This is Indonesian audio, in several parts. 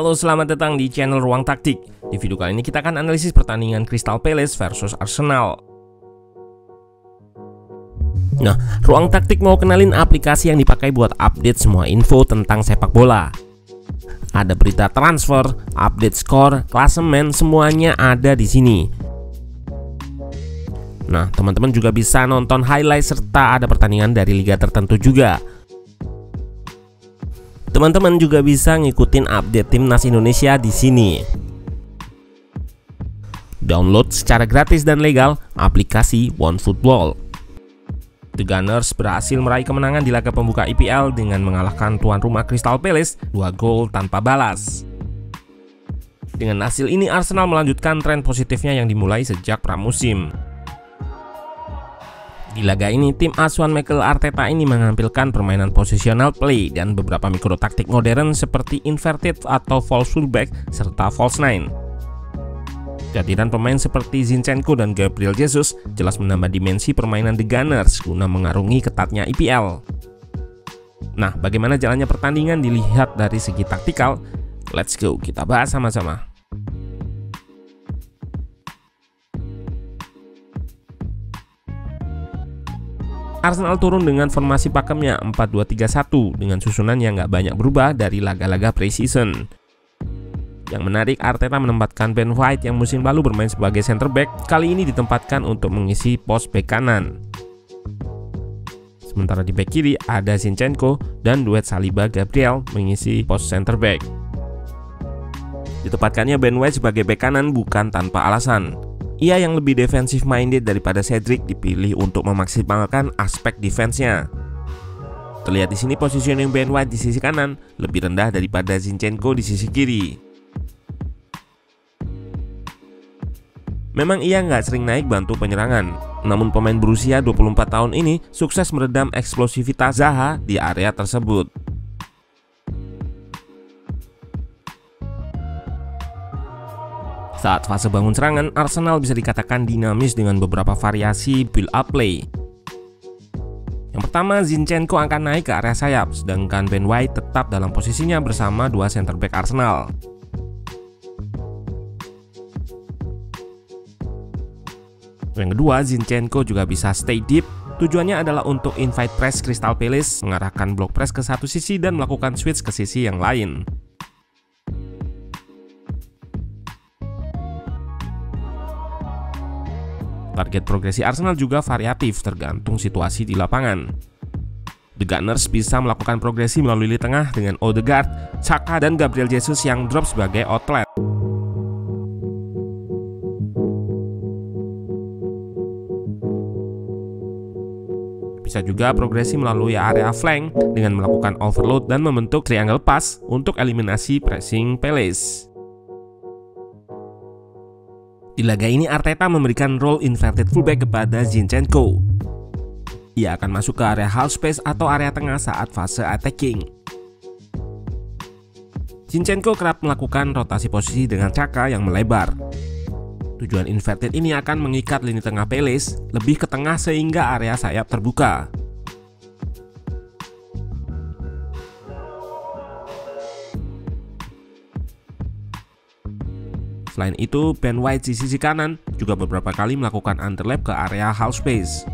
Halo, selamat datang di channel Ruang Taktik. Di video kali ini kita akan analisis pertandingan Crystal Palace versus Arsenal. Nah, Ruang Taktik mau kenalin aplikasi yang dipakai buat update semua info tentang sepak bola. Ada berita transfer, update skor, klasemen, semuanya ada di sini. Nah, teman-teman juga bisa nonton highlight serta ada pertandingan dari liga tertentu juga. Teman-teman juga bisa ngikutin update timnas Indonesia di sini. Download secara gratis dan legal aplikasi OneFootball. The Gunners berhasil meraih kemenangan di laga pembuka IPL dengan mengalahkan tuan rumah Crystal Palace 2 gol tanpa balas. Dengan hasil ini Arsenal melanjutkan tren positifnya yang dimulai sejak pramusim. Di laga ini, tim asuhan Mikel Arteta ini mengampilkan permainan positional play dan beberapa mikro taktik modern seperti inverted atau false fullback serta false nine. Kehadiran pemain seperti Zinchenko dan Gabriel Jesus jelas menambah dimensi permainan The Gunners guna mengarungi ketatnya IPL. Nah, bagaimana jalannya pertandingan dilihat dari segi taktikal? Let's go, kita bahas sama-sama. Arsenal turun dengan formasi pakemnya 4-2-3-1 dengan susunan yang nggak banyak berubah dari laga-laga pre-season. Yang menarik, Arteta menempatkan Ben White yang musim lalu bermain sebagai center back, kali ini ditempatkan untuk mengisi pos bek kanan. Sementara di bek kiri ada Zinchenko dan duet Saliba Gabriel mengisi pos center back. Ditempatkannya Ben White sebagai bek kanan bukan tanpa alasan. Ia yang lebih defensive minded daripada Cedric dipilih untuk memaksimalkan aspek defense-nya. Terlihat di sini positioning Ben White di sisi kanan lebih rendah daripada Zinchenko di sisi kiri. Memang ia nggak sering naik bantu penyerangan, namun pemain berusia 24 tahun ini sukses meredam eksplosivitas Zaha di area tersebut. Saat fase bangun serangan, Arsenal bisa dikatakan dinamis dengan beberapa variasi build-up play. Yang pertama, Zinchenko akan naik ke area sayap, sedangkan Ben White tetap dalam posisinya bersama dua center back Arsenal. Yang kedua, Zinchenko juga bisa stay deep. Tujuannya adalah untuk invite press Crystal Palace, mengarahkan block press ke satu sisi dan melakukan switch ke sisi yang lain. Target progresi Arsenal juga variatif tergantung situasi di lapangan. The Gunners bisa melakukan progresi melalui lini tengah dengan Odegaard, Saka, dan Gabriel Jesus yang drop sebagai outlet. Bisa juga progresi melalui area flank dengan melakukan overload dan membentuk triangle pass untuk eliminasi pressing Palace. Di laga ini Arteta memberikan role inverted fullback kepada Zinchenko. Ia akan masuk ke area half space atau area tengah saat fase attacking. Zinchenko kerap melakukan rotasi posisi dengan Xhaka yang melebar. Tujuan inverted ini akan mengikat lini tengah Palace lebih ke tengah sehingga area sayap terbuka. Selain itu, Ben White di sisi kanan juga beberapa kali melakukan underlap ke area half space.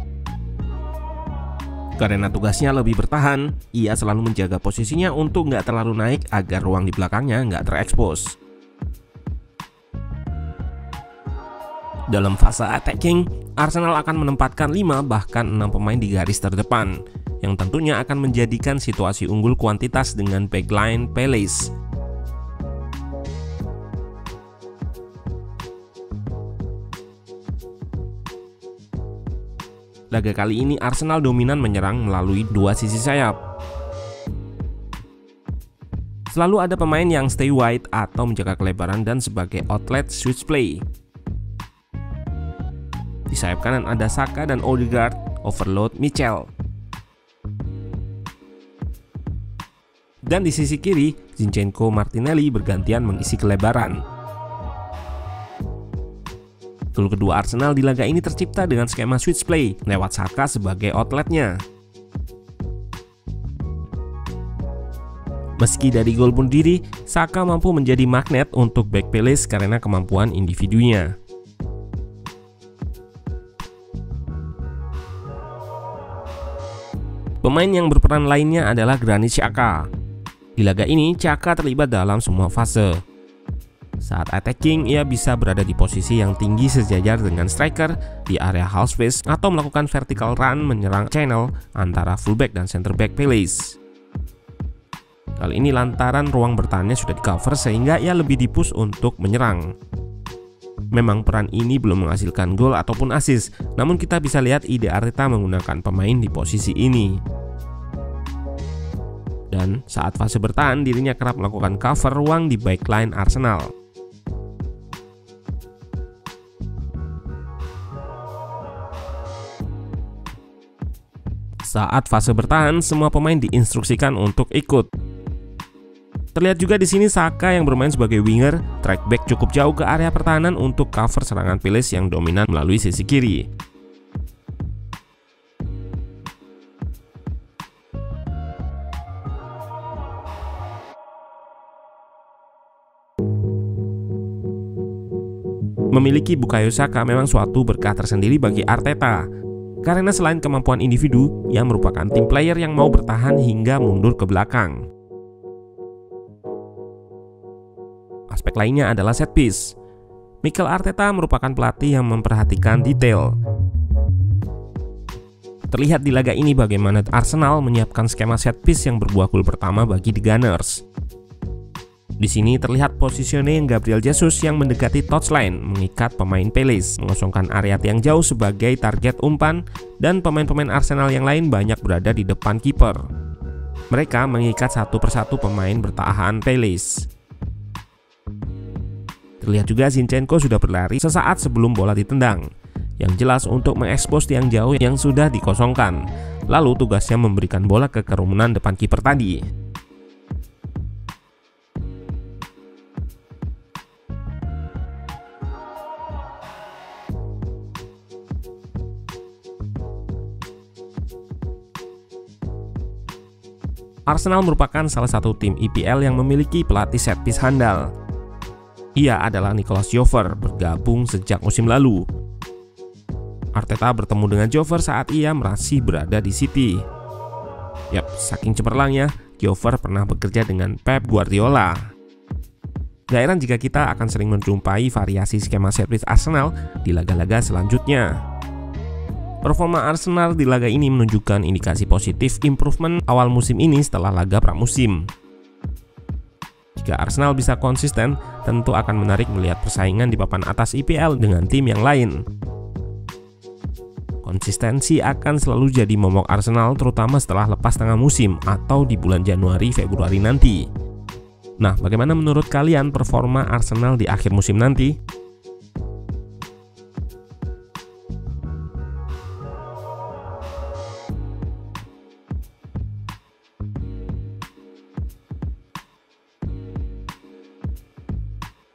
Karena tugasnya lebih bertahan, ia selalu menjaga posisinya untuk nggak terlalu naik agar ruang di belakangnya nggak terekspos. Dalam fase attacking, Arsenal akan menempatkan 5 bahkan 6 pemain di garis terdepan, yang tentunya akan menjadikan situasi unggul kuantitas dengan backline Palace. Laga kali ini Arsenal dominan menyerang melalui dua sisi sayap. Selalu ada pemain yang stay wide atau menjaga kelebaran dan sebagai outlet switch play. Di sayap kanan ada Saka dan Odegaard, overload Mitchell. Dan di sisi kiri, Zinchenko Martinelli bergantian mengisi kelebaran. Gol kedua Arsenal di laga ini tercipta dengan skema switch play lewat Saka sebagai outletnya. Meski dari gol bunuh diri, Saka mampu menjadi magnet untuk back Palace karena kemampuan individunya. Pemain yang berperan lainnya adalah Granit Xhaka. Di laga ini, Xhaka terlibat dalam semua fase. Saat attacking, ia bisa berada di posisi yang tinggi sejajar dengan striker di area half space atau melakukan vertical run menyerang channel antara fullback dan center back Palace. Kali ini lantaran ruang bertahannya sudah di cover sehingga ia lebih dipus untuk menyerang. Memang peran ini belum menghasilkan gol ataupun assist, namun kita bisa lihat ide Arteta menggunakan pemain di posisi ini. Dan saat fase bertahan, dirinya kerap melakukan cover ruang di backline Arsenal. Saat fase bertahan, semua pemain diinstruksikan untuk ikut. Terlihat juga di sini Saka yang bermain sebagai winger, track back cukup jauh ke area pertahanan untuk cover serangan Palace yang dominan melalui sisi kiri. Memiliki Bukayo Saka memang suatu berkah tersendiri bagi Arteta, karena selain kemampuan individu, ia merupakan tim player yang mau bertahan hingga mundur ke belakang. Aspek lainnya adalah set piece. Mikel Arteta merupakan pelatih yang memperhatikan detail. Terlihat di laga ini bagaimana Arsenal menyiapkan skema set piece yang berbuah gol pertama bagi The Gunners. Di sini terlihat positioning Gabriel Jesus yang mendekati touchline, mengikat pemain Palace, mengosongkan area yang jauh sebagai target umpan, dan pemain-pemain Arsenal yang lain banyak berada di depan kiper. Mereka mengikat satu persatu pemain bertahan Palace. Terlihat juga Zinchenko sudah berlari sesaat sebelum bola ditendang, yang jelas untuk mengekspos tiang jauh yang sudah dikosongkan. Lalu tugasnya memberikan bola ke kerumunan depan kiper tadi. Arsenal merupakan salah satu tim EPL yang memiliki pelatih set piece handal. Ia adalah Nicholas Jover, bergabung sejak musim lalu. Arteta bertemu dengan Jover saat ia masih berada di City. Yap, saking cemerlangnya, Jover pernah bekerja dengan Pep Guardiola. Gak heran jika kita akan sering menjumpai variasi skema set piece Arsenal di laga-laga selanjutnya. Performa Arsenal di laga ini menunjukkan indikasi positif improvement awal musim ini setelah laga pramusim. Jika Arsenal bisa konsisten, tentu akan menarik melihat persaingan di papan atas IPL dengan tim yang lain. Konsistensi akan selalu jadi momok Arsenal, terutama setelah lepas tengah musim atau di bulan Januari-Februari nanti. Nah, bagaimana menurut kalian performa Arsenal di akhir musim nanti?